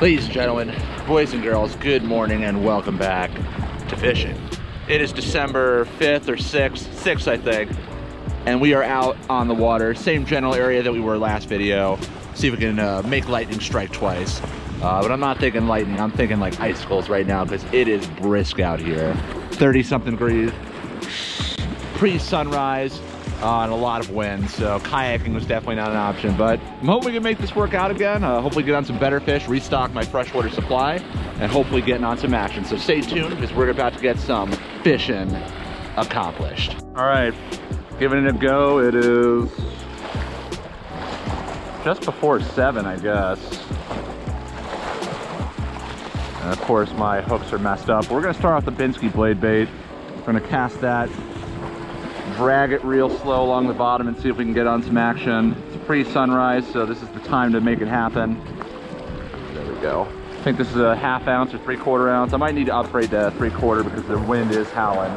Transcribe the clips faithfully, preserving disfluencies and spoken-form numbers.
Ladies and gentlemen, boys and girls, good morning and welcome back to fishing. It is December fifth or sixth, sixth I think, and we are out on the water, same general area that we were last video. See if we can uh, make lightning strike twice. Uh, but I'm not thinking lightning, I'm thinking like icicles right now because it is brisk out here. thirty something degrees, pre-sunrise, uh, and a lot of wind, so kayaking was definitely not an option. But I'm hoping we can make this work out again, uh, hopefully get on some better fish, restock my freshwater supply, and hopefully getting on some action. So stay tuned because we're about to get some fishing accomplished. All right, giving it a go. It is just before seven, I guess. And of course my hooks are messed up. We're gonna start off the Binsky blade bait. We're gonna cast that, drag it real slow along the bottom and see if we can get on some action. It's pre-sunrise, so this is the time to make it happen. There we go. I think this is a half ounce or three quarter ounce. I might need to upgrade to three quarter because the wind is howling.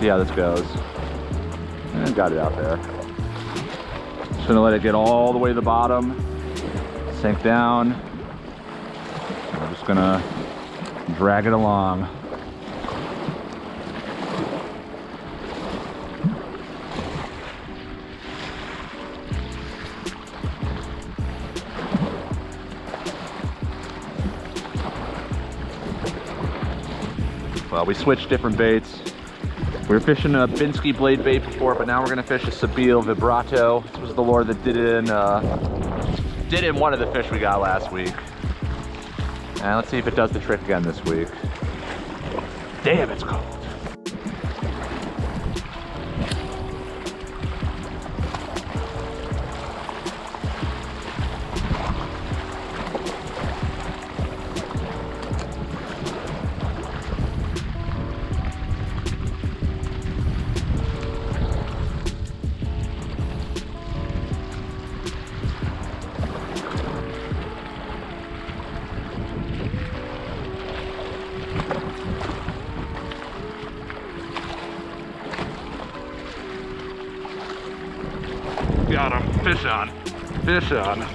See how this goes. And got it out there. Just gonna let it get all the way to the bottom, sink down. We're just gonna drag it along. Well, we switched different baits. We were fishing a Binsky blade bait before, but now we're gonna fish a Sebile Vibrato. This was the lure that did it in, uh, did in one of the fish we got last week. And let's see if it does the trick again this week. Damn, it's cold. Got him. Fish on. Fish on.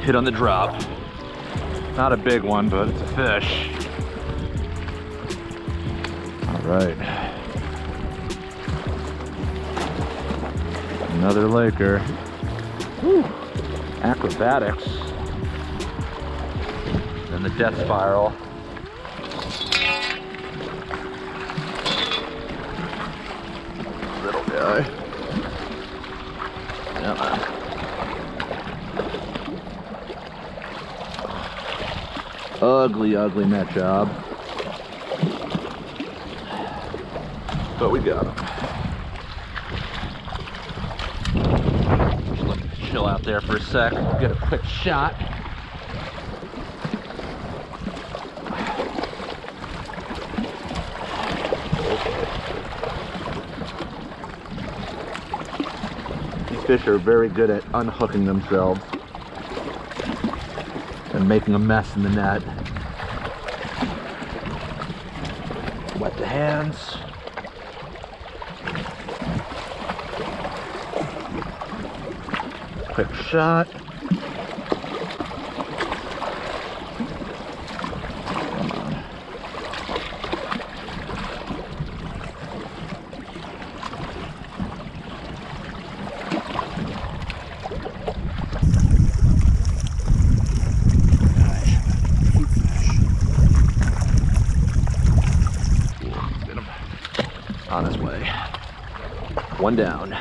Hit on the drop. Not a big one, but it's a fish. All right. Another laker. Woo. Acrobatics. Then the death spiral. Yep. Ugly, ugly net job. But we got him. Just let me chill out there for a sec. Get a quick shot. Fish are very good at unhooking themselves and making a mess in the net. Wet the hands. Quick shot. On his way. One down.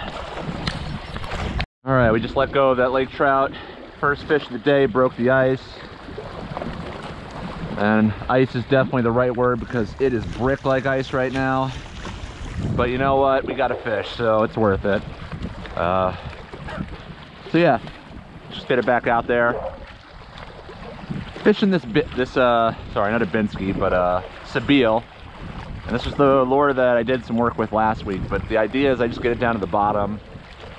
All right, we just let go of that lake trout. First fish of the day, broke the ice. And ice is definitely the right word because it is brick like ice right now. But you know what? We got a fish, so it's worth it. Uh, so yeah, just get it back out there. Fishing this bit, this, uh, sorry, not a Binsky, but uh, Sebile. And this was the lure that I did some work with last week, but the idea is I just get it down to the bottom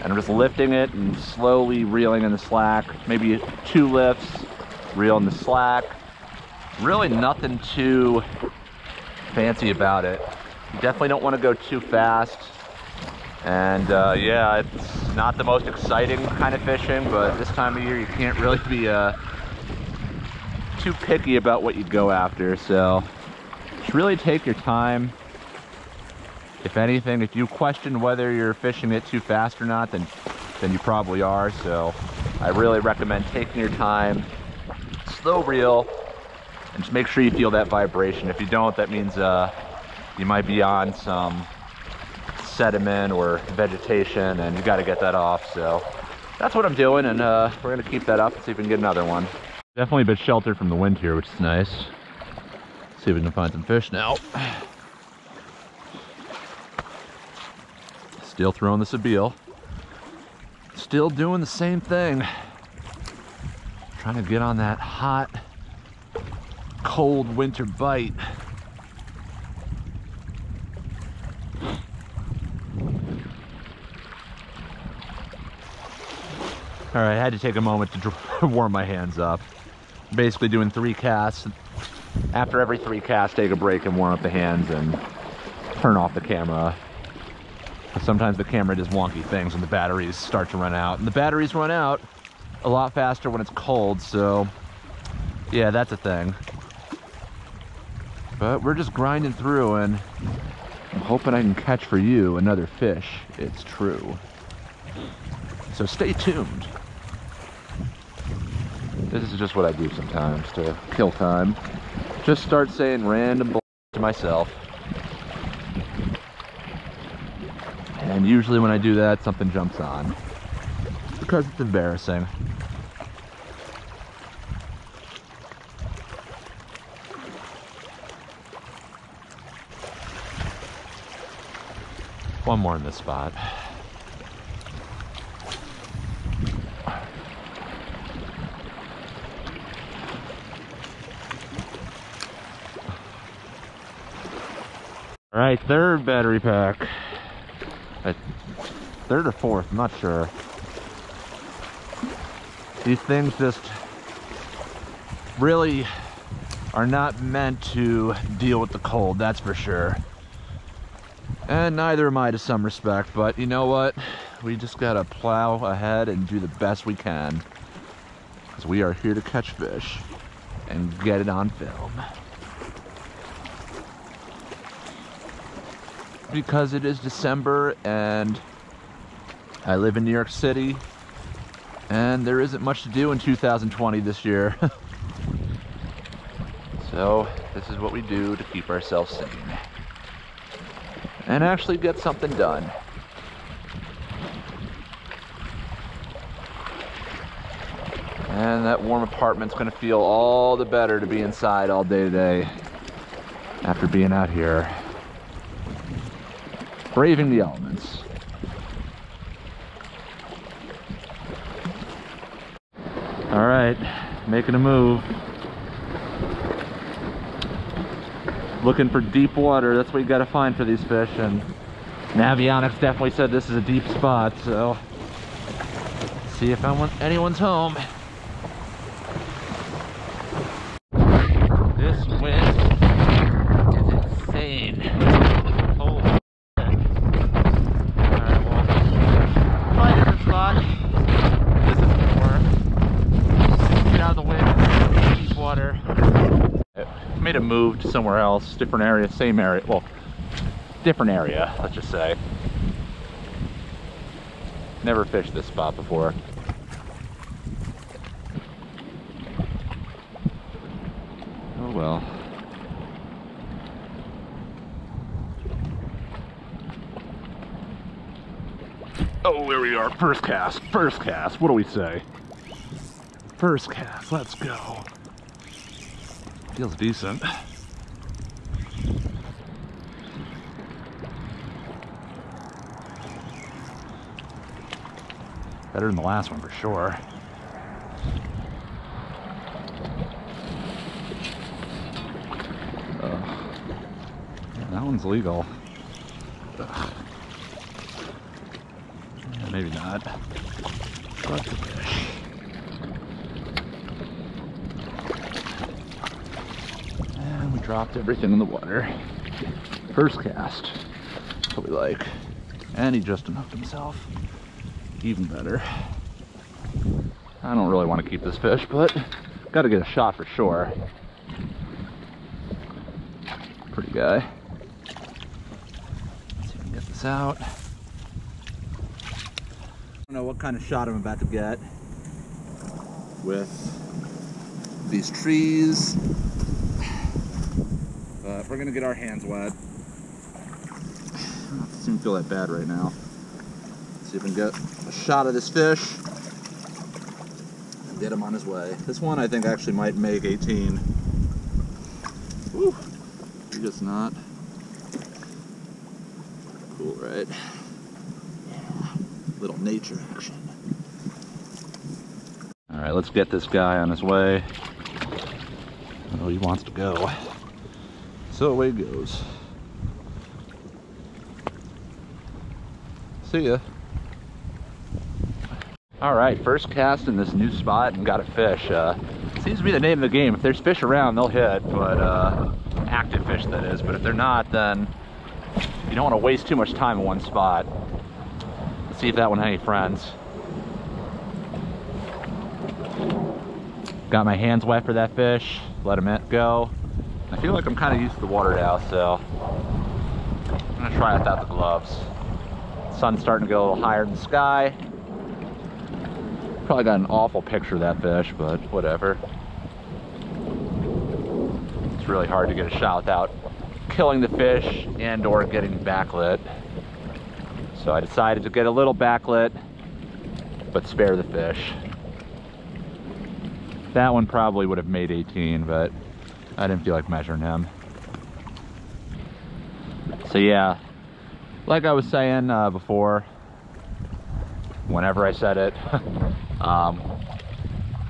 and I'm just lifting it and slowly reeling in the slack. Maybe two lifts, reel in the slack. Really nothing too fancy about it. You definitely don't want to go too fast. And uh, yeah, it's not the most exciting kind of fishing, but this time of year you can't really be uh, too picky about what you go after. So just really take your time. If anything, if you question whether you're fishing it too fast or not, then then you probably are. So I really recommend taking your time, slow reel, and just make sure you feel that vibration. If you don't, that means uh, you might be on some sediment or vegetation, and you got to get that off. So that's what I'm doing, and uh, we're going to keep that up and see if we can get another one. Definitely a bit sheltered from the wind here, which is nice. See if we can find some fish now. Still throwing the Sebile. Still doing the same thing. Trying to get on that hot, cold winter bite. All right, I had to take a moment to warm my hands up. Basically doing three casts. After every three casts, take a break and warm up the hands and turn off the camera. Sometimes the camera does wonky things when the batteries start to run out. And the batteries run out a lot faster when it's cold, so yeah, that's a thing. But we're just grinding through, and I'm hoping I can catch for you another fish. It's true. So stay tuned. This is just what I do sometimes to kill time. Just start saying random bull to myself. And usually when I do that, something jumps on. Because it's embarrassing. One more in this spot. All right, third battery pack. Third or fourth, I'm not sure. These things just really are not meant to deal with the cold, that's for sure. And neither am I to some respect, but you know what? We just gotta plow ahead and do the best we can. Because we are here to catch fish and get it on film. Because it is December and I live in New York City, and there isn't much to do in two thousand twenty this year. So this is what we do to keep ourselves sane and actually get something done. And that warm apartment's gonna feel all the better to be inside all day today after being out here, braving the elements. All right, making a move. Looking for deep water, that's what you gotta find for these fish, and Navionics definitely said this is a deep spot, so let's see if I want anyone's home. This wind is insane. Holy shit. All right, well, find a different spot. Out of the wind, deep water. I made a move to somewhere else, different area, same area, well, different area, let's just say. Never fished this spot before. Oh well. Oh, there we are, first cast, first cast, what do we say? First cast, let's go. Feels decent. Better than the last one for sure. Uh, yeah, that one's legal. Uh, yeah, maybe not. But dropped everything in the water. First cast, that's what we like. And he just unhooked himself. even better. I don't really want to keep this fish, but got to get a shot for sure. Pretty guy. Let's see if we can get this out. I don't know what kind of shot I'm about to get with these trees, but we're gonna get our hands wet. Doesn't seem to feel that bad right now. Let's see if we can get a shot of this fish and get him on his way. This one I think actually might make eighteen. Woo. You're just not cool, right? Yeah. Little nature action. All right, let's get this guy on his way. Oh, he wants to go. So away he goes. See ya. All right, first cast in this new spot and got a fish. Uh, seems to be the name of the game. If there's fish around, they'll hit, but uh, active fish that is. But if they're not, then you don't want to waste too much time in one spot. Let's see if that one had any friends. Got my hands wet for that fish, let him go. I feel like I'm kind of used to the water now, so I'm gonna try it without the gloves. Sun's starting to go a little higher in the sky. Probably got an awful picture of that fish, but whatever. It's really hard to get a shot without killing the fish and or getting backlit. So I decided to get a little backlit, but spare the fish. That one probably would have made eighteen, but I didn't feel like measuring him. So yeah, like I was saying uh, before, whenever I said it, um,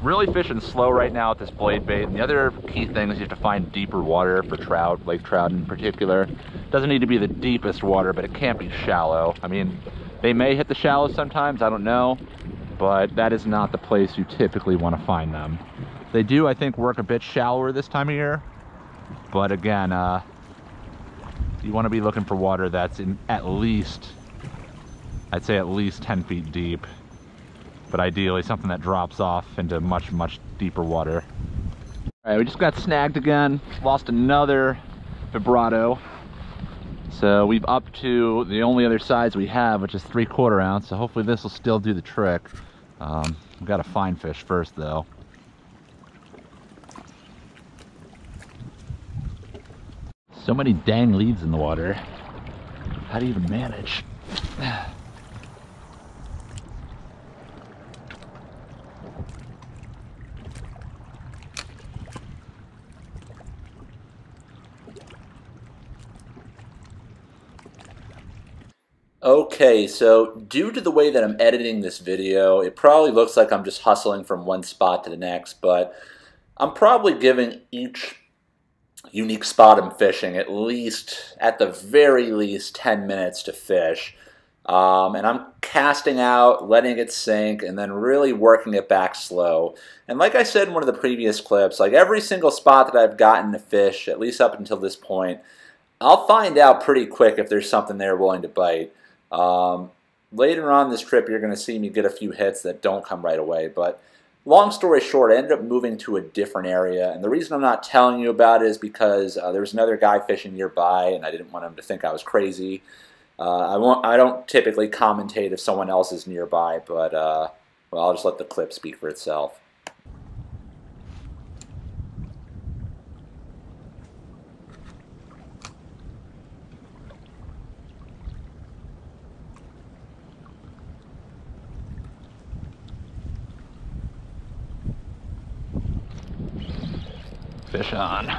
really fishing slow right now with this blade bait. And the other key thing is you have to find deeper water for trout, lake trout in particular. It doesn't need to be the deepest water, but it can't be shallow. I mean, they may hit the shallow sometimes, I don't know. But that is not the place you typically want to find them. They do, I think, work a bit shallower this time of year, but again, uh, you want to be looking for water that's in at least, I'd say at least ten feet deep, but ideally something that drops off into much, much deeper water. All right, we just got snagged again, lost another vibrato. So we've up to the only other size we have, which is three quarter ounce. So hopefully this will still do the trick. Um, we've got to find fish first though. So many dang leads in the water. How do you even manage? Okay, so due to the way that I'm editing this video, it probably looks like I'm just hustling from one spot to the next, but I'm probably giving each unique spot I'm fishing at least, at the very least, ten minutes to fish. Um, and I'm casting out, letting it sink, and then really working it back slow. And like I said in one of the previous clips, like every single spot that I've gotten to fish, at least up until this point, I'll find out pretty quick if there's something they're willing to bite. Um, later on this trip, you're going to see me get a few hits that don't come right away, but long story short, I ended up moving to a different area, and the reason I'm not telling you about it is because uh, there was another guy fishing nearby, and I didn't want him to think I was crazy. Uh, I, won't, I don't typically commentate if someone else is nearby, but uh, well, I'll just let the clip speak for itself. Fish on.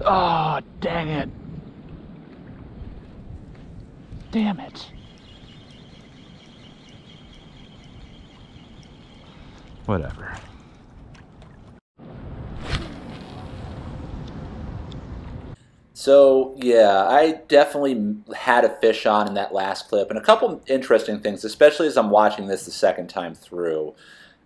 Oh, dang it. Damn it. Whatever. So, yeah, I definitely had a fish on in that last clip, and a couple interesting things, especially as I'm watching this the second time through.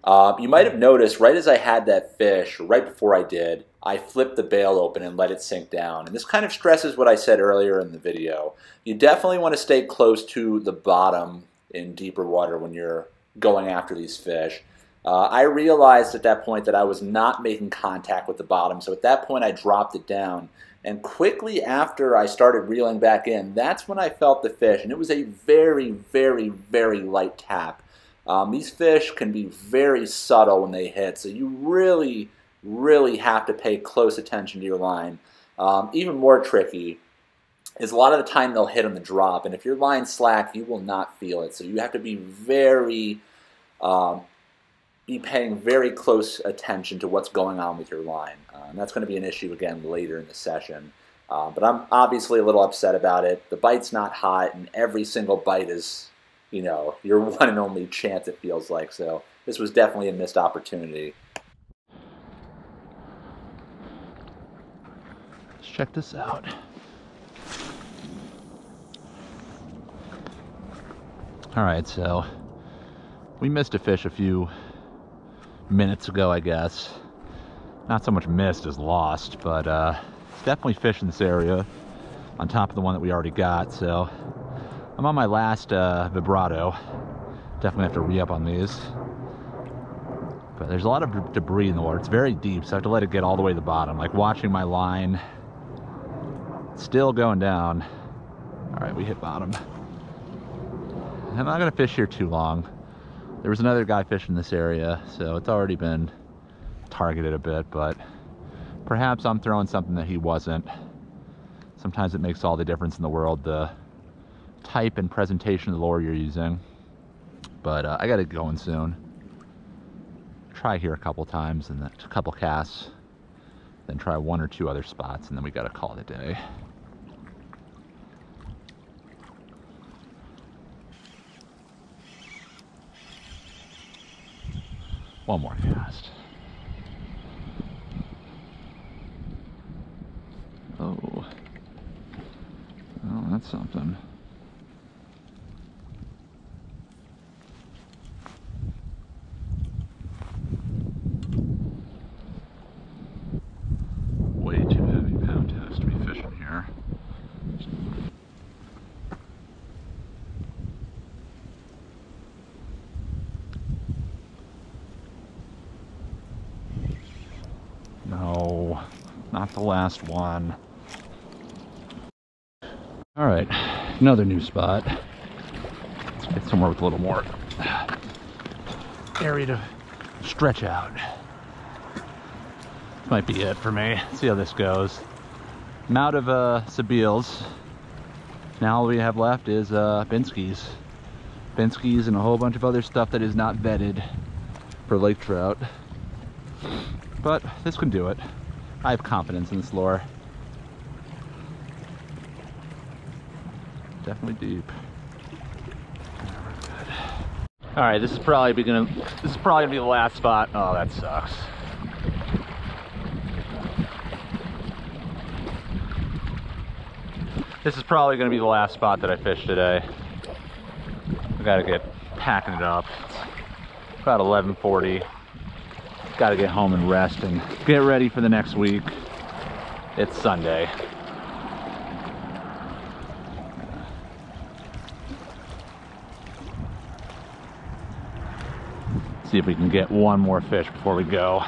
Uh, you might have noticed right as I had that fish, right before I did, I flipped the bail open and let it sink down. And this kind of stresses what I said earlier in the video. You definitely want to stay close to the bottom in deeper water when you're going after these fish. Uh, I realized at that point that I was not making contact with the bottom, so at that point I dropped it down. And quickly after I started reeling back in, that's when I felt the fish, and it was a very, very, very light tap. Um, these fish can be very subtle when they hit, so you really, really have to pay close attention to your line. Um, even more tricky is a lot of the time they'll hit on the drop, and if your line's slack, you will not feel it. So you have to be very, um, be paying very close attention to what's going on with your line. Uh, and that's going to be an issue again later in the session. Uh, but I'm obviously a little upset about it. The bite's not hot, and every single bite is, you know, your one and only chance, it feels like. So this was definitely a missed opportunity. Let's check this out. All right, so we missed a fish a few minutes ago, I guess. Not so much missed as lost, but uh, it's definitely fish in this area on top of the one that we already got. So I'm on my last uh, vibrato. Definitely have to re-up on these. But there's a lot of debris in the water. It's very deep, so I have to let it get all the way to the bottom. Like watching my line, still going down. All right, we hit bottom. I'm not gonna fish here too long. There was another guy fishing this area, so it's already been targeted a bit, but perhaps I'm throwing something that he wasn't. Sometimes it makes all the difference in the world, the type and presentation of the lure you're using. But uh, I got it going soon. Try here a couple times and then a couple casts, then try one or two other spots, and then we gotta call it a day. One more cast. Oh. Oh, that's something. Way too heavy pound test to be fishing here. No, not the last one. All right, another new spot. Let's get somewhere with a little more area to stretch out. This might be it for me. Let's see how this goes. I'm out of uh, Sebile's. Now all we have left is uh, Binsky's. Binsky's and a whole bunch of other stuff that is not vetted for lake trout. But this can do it. I have confidence in this lure. Definitely deep. All right, this is probably gonna. This is probably gonna be the last spot. Oh, that sucks. This is probably gonna be the last spot that I fish today. I gotta get packing it up. It's about eleven forty. Gotta get home and rest and get ready for the next week. It's Sunday. See if we can get one more fish before we go.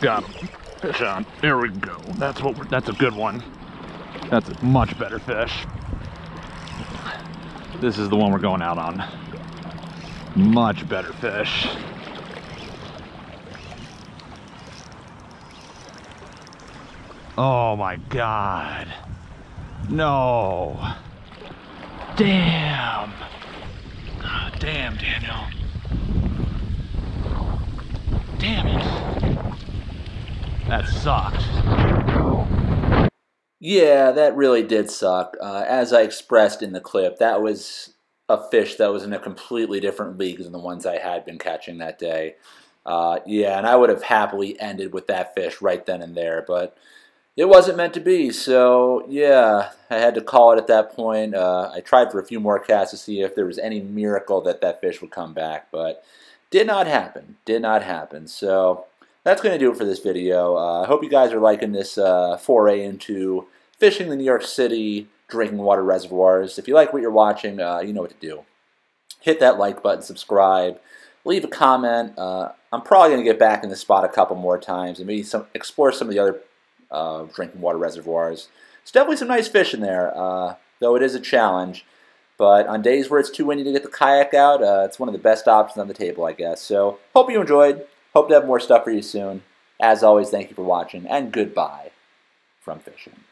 Got him. Fish on. There we go. That's what we're, that's a good one. That's a much better fish. This is the one we're going out on. Much better fish. Oh my God. No. Damn. Oh, damn, Daniel. Damn it. That sucked. Yeah, that really did suck. Uh, as I expressed in the clip, that was a fish that was in a completely different league than the ones I had been catching that day. Uh, yeah, and I would have happily ended with that fish right then and there, but it wasn't meant to be. So yeah, I had to call it at that point. Uh, I tried for a few more casts to see if there was any miracle that that fish would come back, but did not happen. Did not happen. So that's going to do it for this video. Uh, I hope you guys are liking this uh, foray into fishing the New York City drinking water reservoirs. If you like what you're watching, uh, you know what to do. Hit that like button, subscribe, leave a comment. Uh, I'm probably going to get back in the spot a couple more times and maybe some, explore some of the other Uh, drinking water reservoirs. It's definitely some nice fish in there, uh, though it is a challenge. But on days where it's too windy to get the kayak out, uh, it's one of the best options on the table, I guess. So, hope you enjoyed. Hope to have more stuff for you soon. As always, thank you for watching, and goodbye from fishing.